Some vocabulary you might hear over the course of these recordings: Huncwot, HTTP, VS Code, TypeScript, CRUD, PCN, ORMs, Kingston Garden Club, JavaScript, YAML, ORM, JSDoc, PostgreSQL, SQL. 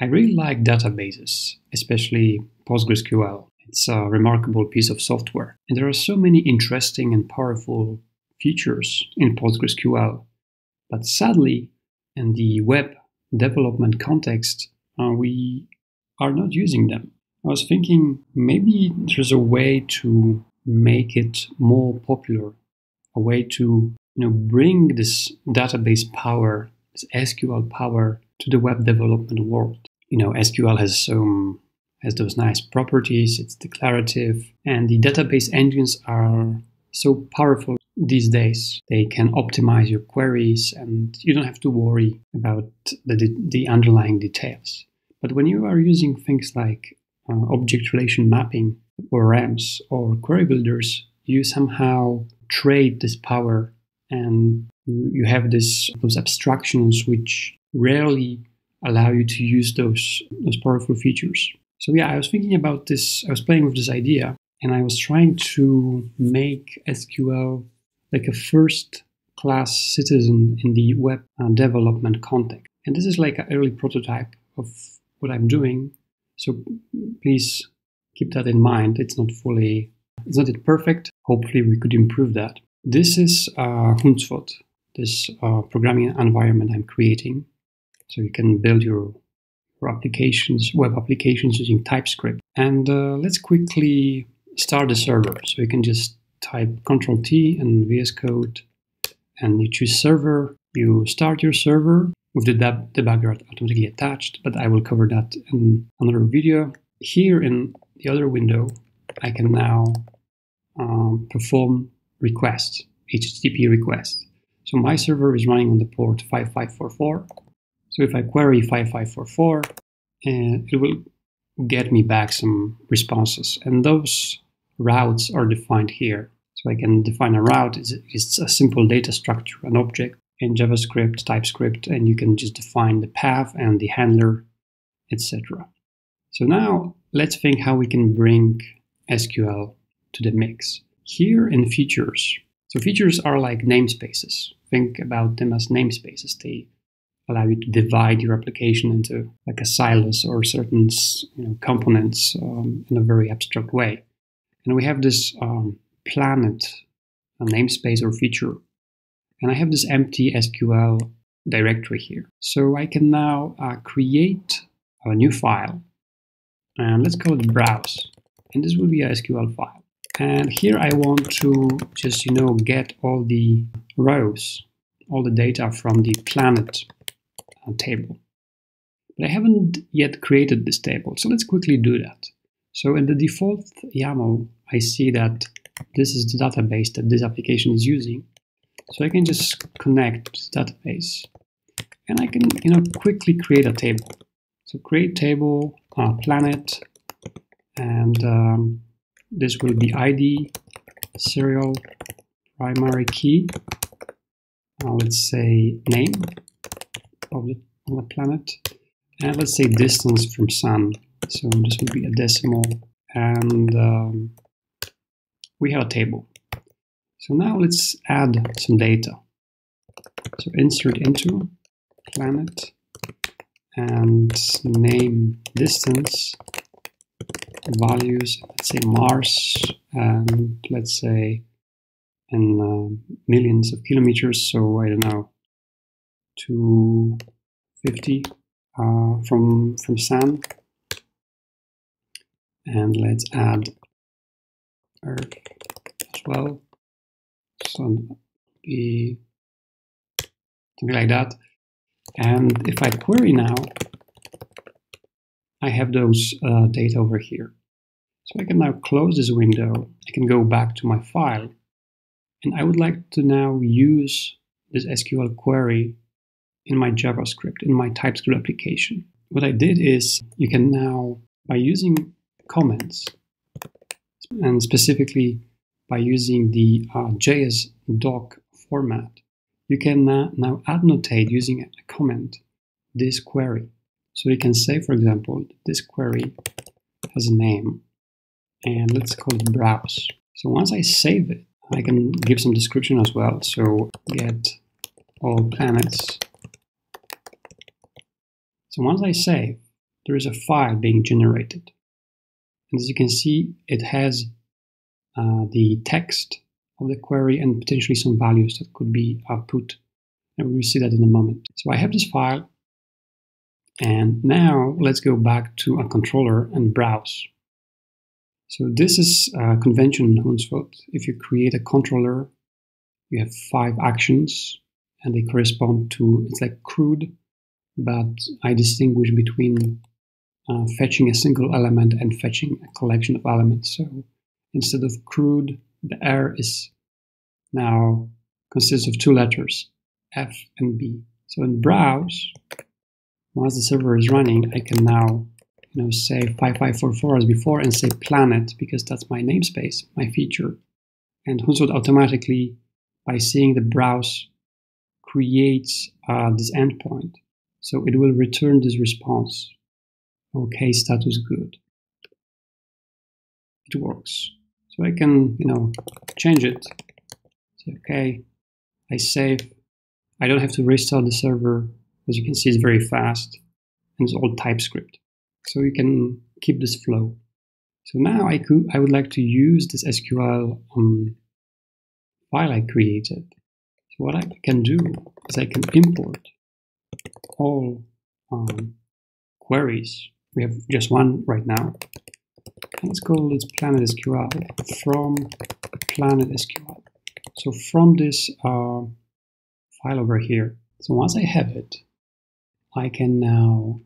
I really like databases, especially PostgreSQL. It's a remarkable piece of software, and there are so many interesting and powerful features in PostgreSQL. But sadly, in the web development context, we are not using them. I was thinking maybe there's a way to make it more popular, a way to bring this database power, this SQL power, to the web development world. SQL has those nice properties, it's declarative, and the database engines are so powerful these days. They can optimize your queries and you don't have to worry about the underlying details. But when you are using things like object relation mapping, ORMs, or query builders, you somehow trade this power and you have those abstractions which rarely allow you to use those powerful features. So yeah, I was thinking about this, I was playing with this idea, and I was trying to make SQL like a first-class citizen in the web development context. And this is like an early prototype of what I'm doing, so please keep that in mind. It's not perfect. Hopefully we could improve that. This is Huncwot, this programming environment I'm creating. So you can build your applications, web applications using TypeScript. And let's quickly start the server. So you can just type Ctrl+T in VS Code and you choose server. You start your server with the debugger automatically attached, but I will cover that in another video. Here in the other window, I can now perform requests, HTTP requests. So my server is running on the port 5544. So if I query 5544, it will get me back some responses. And those routes are defined here. So I can define a route. It's a simple data structure, an object in JavaScript, TypeScript, and you can just define the path and the handler, etc. So now let's think how we can bring SQL to the mix. Here in features. So features are like namespaces. Think about them as namespaces. They allow you to divide your application into like a silos or certain components in a very abstract way. And we have this planet, a namespace or feature. And I have this empty SQL directory here. So I can now create a new file. And let's call it browse. And this will be a SQL file. And here I want to just, get all the rows, all the data from the planet table. But I haven't yet created this table, so let's quickly do that. So in the default YAML, I see that this is the database that this application is using. So I can just connect this database and I can, quickly create a table. So create table, planet, and this will be ID, serial, primary key. Now let's say name of the planet, and let's say distance from sun. So this will be a decimal, and we have a table. So now let's add some data. So insert into planet and name distance, values, let's say Mars, and let's say in millions of kilometers, so I don't know, 250 from sun. And let's add Earth as well, so be something like that. And if I query now, I have those data over here. So I can now close this window. I can go back to my file. And I would like to now use this SQL query in my JavaScript, in my TypeScript application. What I did is you can now, by using comments, and specifically by using the JSDoc format, you can now annotate using a comment this query. So you can say, for example, this query has a name, and let's call it browse. So once I save it, I can give some description as well. So get all planets. So once I save, there is a file being generated. And as you can see, it has the text of the query and potentially some values that could be output. And we'll see that in a moment. So I have this file. And now let's go back to a controller and browse. So this is a convention in Huncwot. If you create a controller, you have 5 actions, and they correspond to, it's like CRUD, but I distinguish between fetching a single element and fetching a collection of elements. So instead of CRUD, the R is now consists of 2 letters, F and B. So in browse, once the server is running, I can now say 5544 as before and say planet, because that's my namespace, my feature. And Huncwot automatically, by seeing the browse, creates this endpoint. So it will return this response. Okay, status good. It works. So I can, change it. Say okay, I save. I don't have to restart the server. As you can see, it's very fast, and it's all TypeScript. So you can keep this flow. So now I would like to use this SQL file I created. So what I can do is I can import all queries. We have just one right now. Let's call it Planet SQL from Planet SQL. So from this file over here. So once I have it, I can now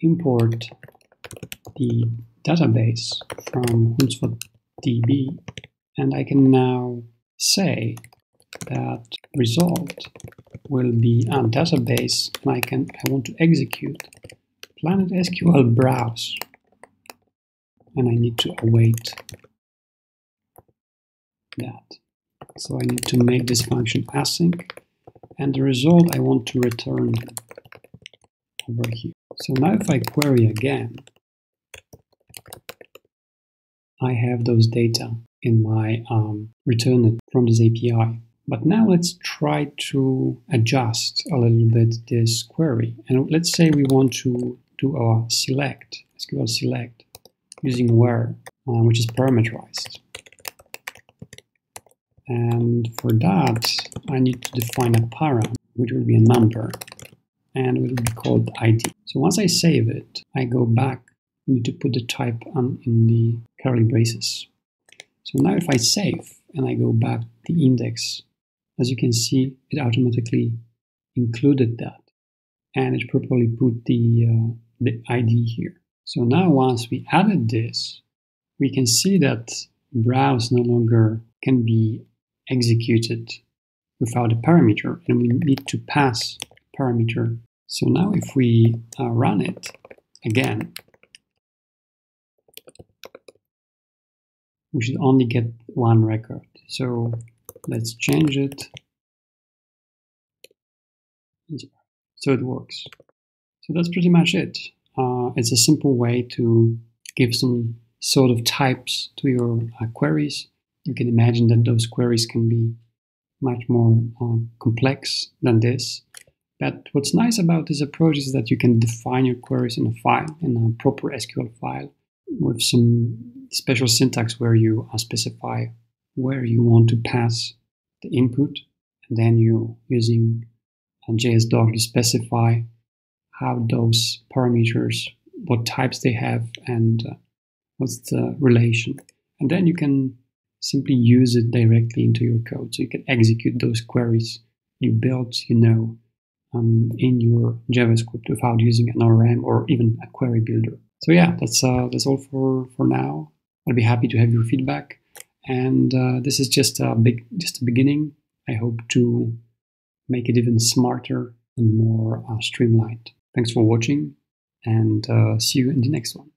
import the database from Huncwot DB, and I can now say that result will be a database, and I want to execute Planet SQL browse, and I need to await that. So I need to make this function async, and the result I want to return over here. So now if I query again, I have those data in my returned from this API. But now let's try to adjust a little bit this query. And let's say we want to do a select, SQL select, using where, which is parameterized. And for that, I need to define a param, which will be a number, and it will be called ID. So once I save it, I go back. I need to put the type in the curly braces. So now if I save and I go back the index, as you can see, it automatically included that, and it properly put the ID here. So now once we added this, we can see that browse no longer can be executed without a parameter, and we need to pass parameter. So now if we run it again, we should only get one record. So let's change it. So it works. So that's pretty much it. It's a simple way to give some sort of types to your queries. You can imagine that those queries can be much more complex than this. But what's nice about this approach is that you can define your queries in a file, in a proper SQL file, with some special syntax where you specify where you want to pass the input, and then you, using JSDoc, you specify how those parameters, what types they have, and what's the relation. And then you can simply use it directly into your code, so you can execute those queries you built, in your JavaScript without using an ORM or even a query builder. So yeah, that's all for now. I'll be happy to have your feedback, and this is just a beginning. I hope to make it even smarter and more streamlined. Thanks for watching, and see you in the next one.